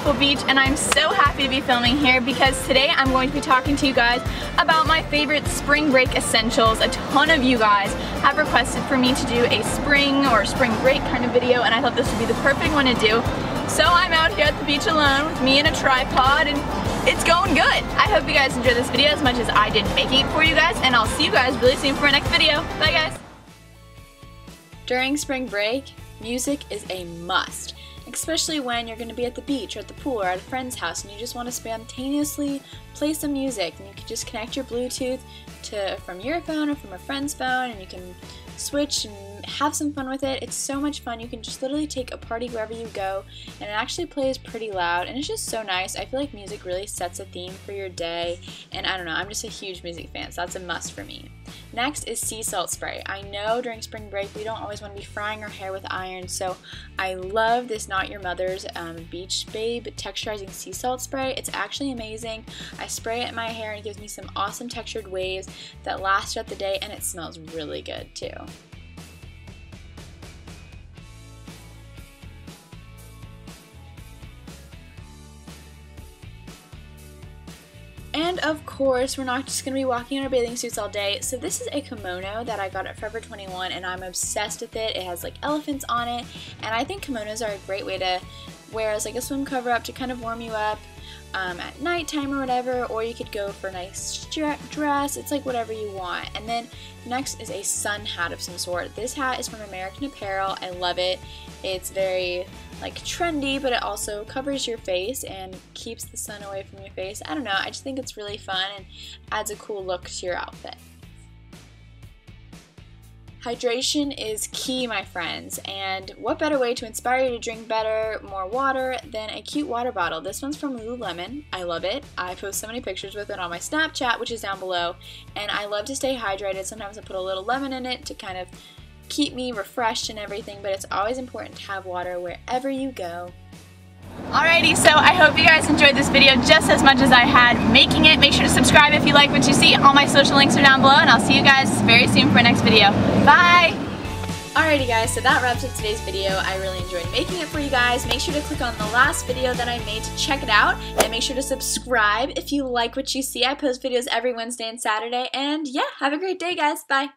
beautiful beach, and I'm so happy to be filming here because today I'm going to be talking to you guys about my favorite spring break essentials. A ton of you guys have requested for me to do a spring or spring break kind of video, and I thought this would be the perfect one to do. So I'm out here at the beach alone with me and a tripod, and it's going good. I hope you guys enjoyed this video as much as I did making it for you guys, and I'll see you guys really soon for my next video. Bye guys! During spring break, music is a must, especially when you're going to be at the beach or at the pool or at a friend's house and you just want to spontaneously play some music, and you can just connect your Bluetooth from your phone or from a friend's phone, and you can switch and have some fun with it. It's so much fun. You can just literally take a party wherever you go, and it actually plays pretty loud, and it's just so nice. I feel like music really sets a theme for your day, and I don't know, I'm just a huge music fan, so that's a must for me. Next is sea salt spray. I know during spring break we don't always want to be frying our hair with iron, so I love this Not Your Mother's Beach Babe Texturizing Sea Salt Spray. It's actually amazing. I spray it in my hair and it gives me some awesome textured waves that last throughout the day, and it smells really good too. And of course, we're not just going to be walking in our bathing suits all day, so this is a kimono that I got at Forever 21, and I'm obsessed with it. It has like elephants on it, and I think kimonos are a great way to wear as like a swim cover-up to kind of warm you up at nighttime or whatever, or you could go for a nice dress. It's like whatever you want. And then next is a sun hat of some sort. This hat is from American Apparel. I love it. It's very like trendy, but it also covers your face and keeps the sun away from your face. I don't know, I just think it's really fun and adds a cool look to your outfit. Hydration is key, my friends, and what better way to inspire you to drink better, more water, than a cute water bottle. This one's from Lululemon. I love it. I post so many pictures with it on my Snapchat, which is down below, and I love to stay hydrated. Sometimes I put a little lemon in it to kind of keep me refreshed and everything, but it's always important to have water wherever you go. Alrighty, so I hope you guys enjoyed this video just as much as I had making it. Make sure to subscribe if you like what you see. All my social links are down below, and I'll see you guys very soon for our next video. Bye! Alrighty guys, so that wraps up today's video. I really enjoyed making it for you guys. Make sure to click on the last video that I made to check it out, and make sure to subscribe if you like what you see. I post videos every Wednesday and Saturday, and yeah, have a great day guys. Bye!